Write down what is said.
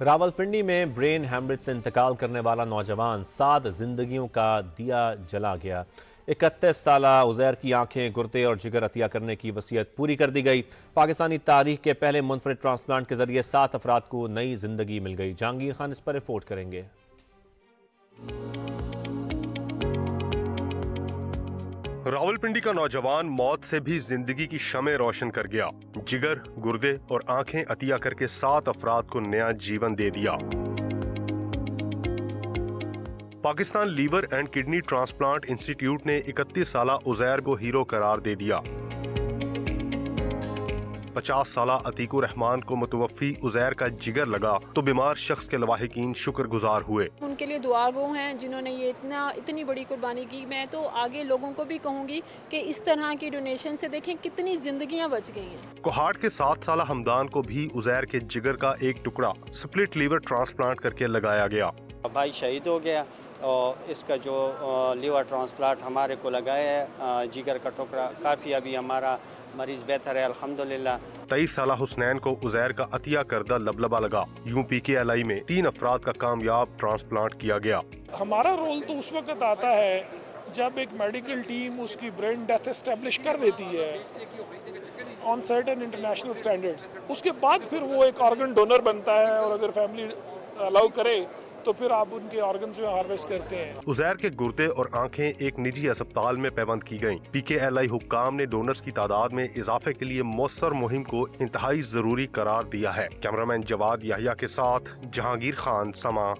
रावलपिंडी में brain haemorrhage से इंतकाल करने वाला नौजवान 7 जिंदगियों का दिया जला गया। 31 साल उजैर की आंखें, गुर्दे और जिगर अतिया करने की वसीयत पूरी कर दी गई। पाकिस्तानी तारीख के पहले मुनफरिद ट्रांसप्लांट के जरिए 7 अफराद को नई जिंदगी मिल गई। जहांगीर खान इस पर रिपोर्ट करेंगे। रावलपिंडी का नौजवान मौत से भी जिंदगी की शमे रोशन कर गया। जिगर, गुर्दे और आंखें अतिया करके 7 अफराद को नया जीवन दे दिया। Pakistan liver and kidney transplant institute ने 31 साल उजैर को हीरो करार दे दिया। 50 साल अतीकु रहमान को मुतवफ़ी उजैर का जिगर लगा तो बीमार शख्स के लवाहिकीन शुक्रगुजार हुए। उनके लिए दुआगो हैं जिन्होंने ये इतनी बड़ी कुर्बानी की। मैं तो आगे लोगों को भी कहूँगी कि इस तरह की डोनेशन से देखें कितनी जिंदगियाँ बच गई हैं। कोहाट के 7 साल हमदान को भी उजैर के जिगर का एक टुकड़ा स्प्लिट लीवर ट्रांसप्लांट करके लगाया गया। भाई शहीद हो गया और इसका जो लीवर ट्रांसप्लांट हमारे को लगाया है जिगर का टुकड़ा, काफ़ी अभी हमारा मरीज बेहतर है अल्हम्दुलिल्लाह। 23 साल हुसैन को उजैर का अतिया करदा लबलबा लगा। यूपी के एलआई में 3 अफराद का कामयाब ट्रांसप्लांट किया गया। हमारा रोल तो उस वक्त आता है जब एक मेडिकल टीम उसकी ब्रेन डेथ एस्टेब्लिश कर देती है ऑन सर्टेन इंटरनेशनल स्टैंडर्ड्स। उसके बाद फिर वो एक ऑर्गन डोनर बनता है और अगर फैमिली अलाउ करे तो फिर आप उनके ऑर्गन्स में हार्वेस्ट करते हैं। उजैर के गुर्दे और आंखें एक निजी अस्पताल में पैबंद की गयी। PKLI हुक्काम ने डोनर्स की तादाद में इजाफे के लिए मौसर मुहिम को इंतहाई जरूरी करार दिया है। कैमरामैन जवाद याहिया के साथ जहांगीर खान, समा